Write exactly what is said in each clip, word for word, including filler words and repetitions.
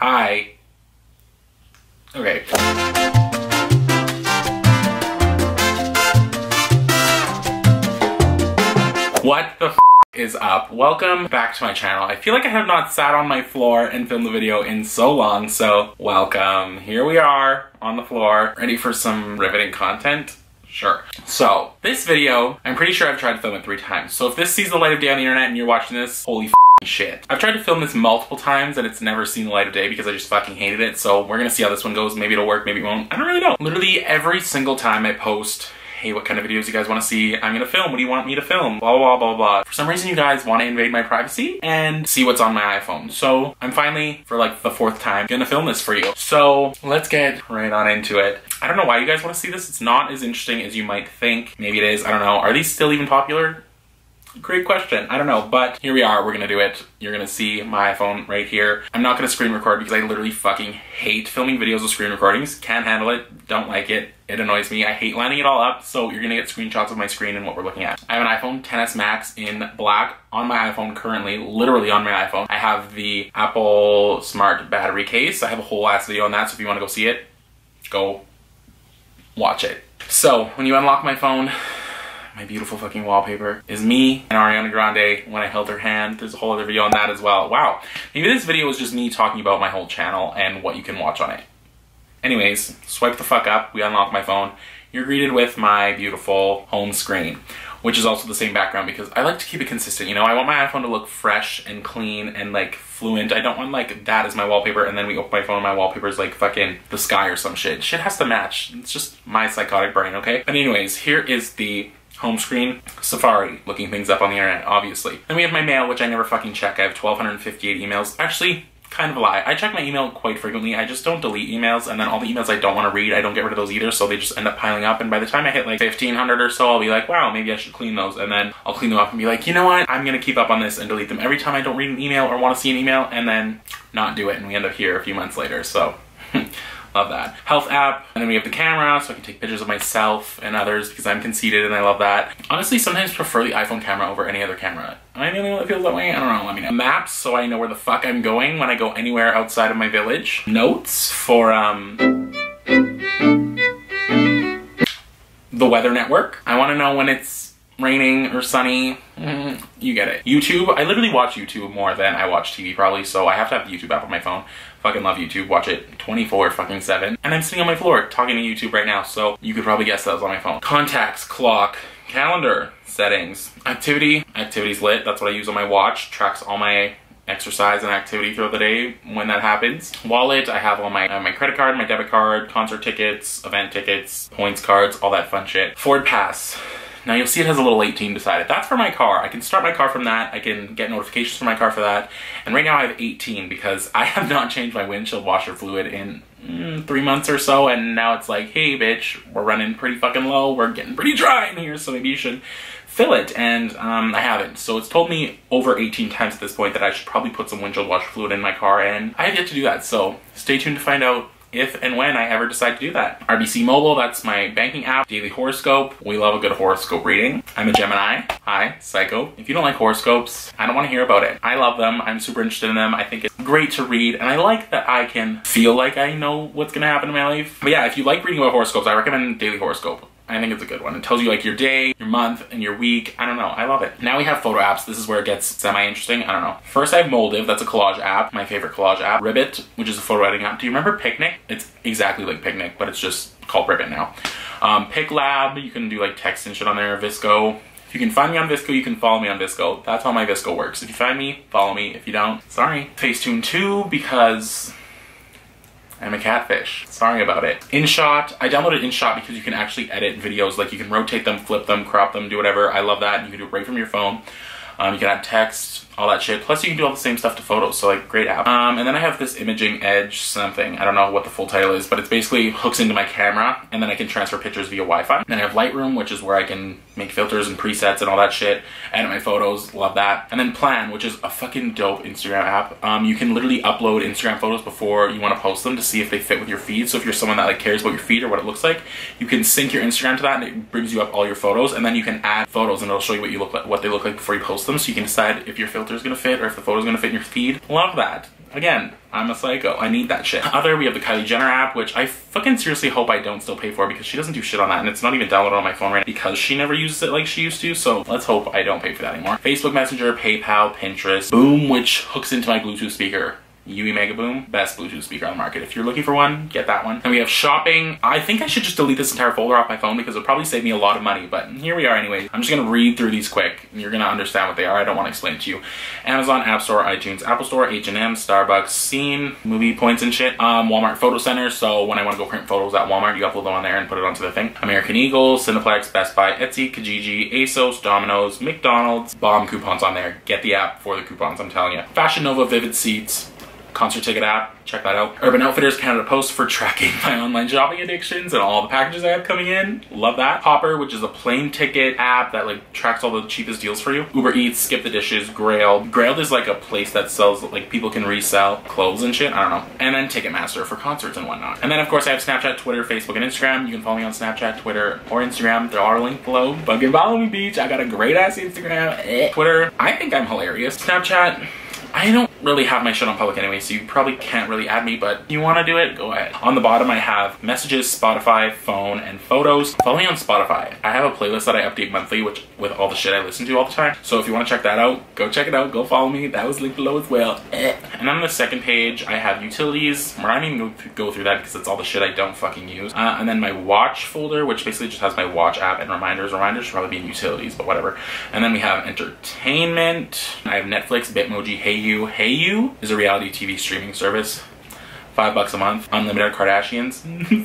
Hi. Okay. What the f is up? Welcome back to my channel. I feel like I have not sat on my floor and filmed a video in so long, so welcome. Here we are on the floor, ready for some riveting content. Sure. So, this video, I'm pretty sure I've tried to film it three times. So if this sees the light of day on the internet and you're watching this, holy f shit. I've tried to film this multiple times and it's never seen the light of day because I just fucking hated it. So we're gonna see how this one goes. Maybe it'll work, maybe it won't. I don't really know. Literally every single time I post, hey, what kind of videos you guys want to see? I'm gonna film. What do you want me to film? Blah, blah, blah, blah. For some reason, you guys want to invade my privacy and see what's on my iPhone. So I'm finally, for like the fourth time, gonna film this for you. So let's get right on into it. I don't know why you guys want to see this. It's not as interesting as you might think. Maybe it is. I don't know. Are these still even popular? Great question. I don't know, but here we are. We're gonna do it. You're gonna see my iPhone right here. I'm not gonna screen record because I literally fucking hate filming videos with screen recordings. Can't handle it. Don't like it. It annoys me. I hate lining it all up, so you're gonna get screenshots of my screen and what we're looking at. I have an iPhone X S Max in black on my iPhone currently, literally on my iPhone. I have the Apple Smart Battery Case. I have a whole ass video on that, so if you wanna go see it, go watch it. So, when you unlock my phone, my beautiful fucking wallpaper is me and Ariana Grande when I held her hand. There's a whole other video on that as well. Wow. Maybe this video was just me talking about my whole channel and what you can watch on it. Anyways, swipe the fuck up. We unlock my phone. You're greeted with my beautiful home screen, which is also the same background because I like to keep it consistent. You know, I want my iPhone to look fresh and clean and like fluent. I don't want like that as my wallpaper and then we open my phone and my wallpaper is like fucking the sky or some shit. Shit has to match. It's just my psychotic brain, okay? But anyways, here is the home screen, Safari, looking things up on the internet, obviously. Then we have my mail, which I never fucking check. I have one thousand two hundred fifty-eight emails. Actually, kind of a lie. I check my email quite frequently. I just don't delete emails, and then all the emails I don't want to read, I don't get rid of those either, so they just end up piling up, and by the time I hit like fifteen hundred or so, I'll be like, wow, maybe I should clean those, and then I'll clean them up and be like, you know what? I'm gonna keep up on this and delete them every time I don't read an email or want to see an email, and then not do it, and we end up here a few months later, so. Love that. Health app, and then we have the camera, so I can take pictures of myself and others because I'm conceited and I love that. Honestly, sometimes prefer the iPhone camera over any other camera. Am I the only one that feels that way? I don't know, let me know. Maps, so I know where the fuck I'm going when I go anywhere outside of my village. Notes for, um... the weather network. I want to know when it's raining or sunny. Mm, you get it. YouTube, I literally watch YouTube more than I watch T V probably, so I have to have the YouTube app on my phone. Fucking love YouTube, watch it twenty-four fucking seven. And I'm sitting on my floor talking to YouTube right now, so you could probably guess that was on my phone. Contacts, clock, calendar, settings, activity. Activity's lit, that's what I use on my watch. Tracks all my exercise and activity throughout the day when that happens. Wallet, I have all my, I have my credit card, my debit card, concert tickets, event tickets, points cards, all that fun shit. Ford Pass. Now you'll see it has a little eighteen beside it. That's for my car. I can start my car from that. I can get notifications for my car for that. And right now I have eighteen because I have not changed my windshield washer fluid in mm, three months or so. And now it's like, hey bitch, we're running pretty fucking low. We're getting pretty dry in here. So maybe you should fill it. And um, I haven't. So it's told me over eighteen times at this point that I should probably put some windshield washer fluid in my car. And I have yet to do that. So stay tuned to find out if and when I ever decide to do that. R B C Mobile, that's my banking app. Daily horoscope. We love a good horoscope reading. I'm a Gemini. Hi, psycho. If you don't like horoscopes, I don't want to hear about it. I love them. I'm super interested in them. I think it's great to read, and I like that I can feel like I know what's going to happen in my life. But yeah, if you like reading about horoscopes, I recommend Daily Horoscope. I think it's a good one. It tells you like your day, your month, and your week. I don't know. I love it. Now we have photo apps. This is where it gets semi-interesting. I don't know. First I have Moldiv. That's a collage app. My favorite collage app. Ribbit, which is a photo editing app. Do you remember Picnic? It's exactly like Picnic, but it's just called Ribbit now. Um, Piclab. You can do like text and shit on there. Visco. If you can find me on Visco, you can follow me on Visco. That's how my Visco works. If you find me, follow me. If you don't, sorry. Taste Tune two because I'm a catfish. Sorry about it. InShot. I downloaded InShot because you can actually edit videos. Like you can rotate them, flip them, crop them, do whatever. I love that. You can do it right from your phone. Um, you can add text, all that shit. Plus you can do all the same stuff to photos. So like, great app. Um, and then I have this Imaging Edge something. I don't know what the full title is, but it's basically hooks into my camera and then I can transfer pictures via Wi-Fi. Then I have Lightroom, which is where I can make filters and presets and all that shit. Edit my photos, love that. And then Plan, which is a fucking dope Instagram app. Um, you can literally upload Instagram photos before you want to post them to see if they fit with your feed. So if you're someone that like cares about your feed or what it looks like, you can sync your Instagram to that and it brings you up all your photos. And then you can add photos and it'll show you what you look like, what they look like before you post them. So you can decide if your filter is going to fit or if the photo is going to fit in your feed. Love that. Again, I'm a psycho. I need that shit. Other, we have the Kylie Jenner app, which I fucking seriously hope I don't still pay for because she doesn't do shit on that, and it's not even downloaded on my phone right now because she never uses it like she used to, so let's hope I don't pay for that anymore. Facebook Messenger, PayPal, Pinterest, Boom, which hooks into my Bluetooth speaker. U E Megaboom, best Bluetooth speaker on the market. If you're looking for one, get that one. And we have shopping. I think I should just delete this entire folder off my phone because it'll probably save me a lot of money, but here we are anyways. I'm just gonna read through these quick. You're gonna understand what they are. I don't wanna explain it to you. Amazon, App Store, iTunes, Apple Store, H and M, Starbucks, Scene, movie points and shit. Um, Walmart Photo Center, so when I wanna go print photos at Walmart, you upload them on there and put it onto the thing. American Eagle, Cineplex, Best Buy, Etsy, Kijiji, Asos, Domino's, McDonald's, bomb coupons on there. Get the app for the coupons, I'm telling you. Fashion Nova, Vivid Seats, concert ticket app, check that out. Urban Outfitters, Canada Post for tracking my online shopping addictions and all the packages I have coming in, love that. Hopper, which is a plane ticket app that like tracks all the cheapest deals for you. Uber Eats, Skip the Dishes, Grailed. Grailed is like a place that sells, like people can resell clothes and shit, I don't know. And then Ticketmaster for concerts and whatnot. And then of course I have Snapchat, Twitter, Facebook, and Instagram. You can follow me on Snapchat, Twitter, or Instagram. They're all linked below. Fucking follow me, beach. I got a great ass Instagram. Twitter, I think I'm hilarious. Snapchat, I don't really have my shit on public anyway, so you probably can't really add me, but if you want to do it, go ahead. On the bottom, I have messages, Spotify, phone, and photos. Follow me on Spotify. I have a playlist that I update monthly, which with all the shit I listen to all the time. So if you want to check that out, go check it out. Go follow me. That was linked below as well. And on the second page, I have utilities. We're not even going to go through that because it's all the shit I don't fucking use. Uh, and then my watch folder, which basically just has my watch app and reminders. Reminders should probably be in utilities, but whatever. And then we have entertainment. I have Netflix, Bitmoji, Hey A U. Hey A U is a reality T V streaming service. Five bucks a month. Unlimited Kardashians.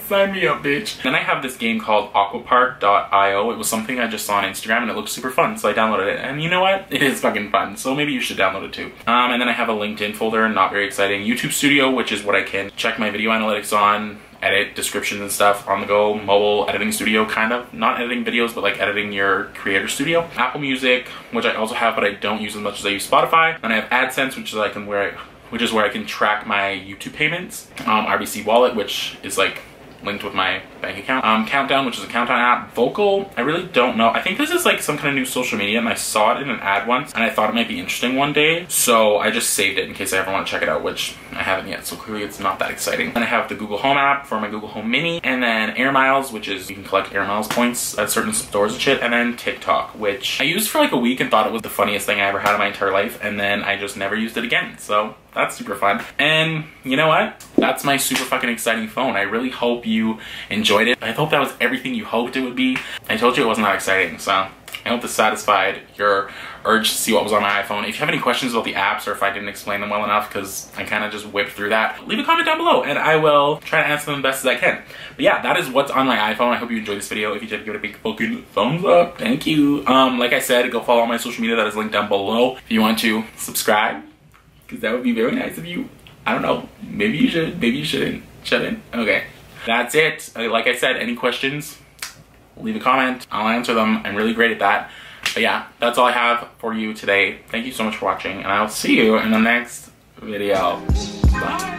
Sign me up, bitch. Then I have this game called Aquapark dot i o. It was something I just saw on Instagram and it looked super fun, so I downloaded it. And you know what? It is fucking fun, so maybe you should download it too. Um, and then I have a LinkedIn folder, not very exciting. YouTube Studio, which is what I can check my video analytics on, edit descriptions and stuff on the go, mobile editing studio kind of, not editing videos but like editing your creator studio. Apple Music, which I also have but I don't use as much as I use Spotify. And I have AdSense, which is like where I, which is where I can track my YouTube payments. Um, R B C Wallet, which is like linked with my bank account. Um, Countdown, which is a countdown app. Vokal, I really don't know. I think this is like some kind of new social media and I saw it in an ad once and I thought it might be interesting one day. So I just saved it in case I ever want to check it out, which I haven't yet. So clearly it's not that exciting. And I have the Google Home app for my Google Home Mini, and then Air Miles, which is you can collect Air Miles points at certain stores and shit. And then TikTok, which I used for like a week and thought it was the funniest thing I ever had in my entire life. And then I just never used it again. So that's super fun. And you know what? That's my super fucking exciting phone. I really hope you enjoyed it. I hope that was everything you hoped it would be. I told you it wasn't that exciting, so I hope this satisfied your urge to see what was on my iPhone. If you have any questions about the apps or if I didn't explain them well enough, because I kind of just whipped through that, leave a comment down below and I will try to answer them the best as I can. But yeah, that is what's on my iPhone. I hope you enjoyed this video. If you did, give it a big fucking thumbs up. Thank you. Um, like I said, go follow all my social media that is linked down below. If you want to, subscribe. Because that would be very nice of you. I don't know. Maybe you should. Maybe you shouldn't. Shut in. Okay. That's it. Like I said, any questions, leave a comment. I'll answer them. I'm really great at that. But yeah, that's all I have for you today. Thank you so much for watching. And I'll see you in the next video. Bye.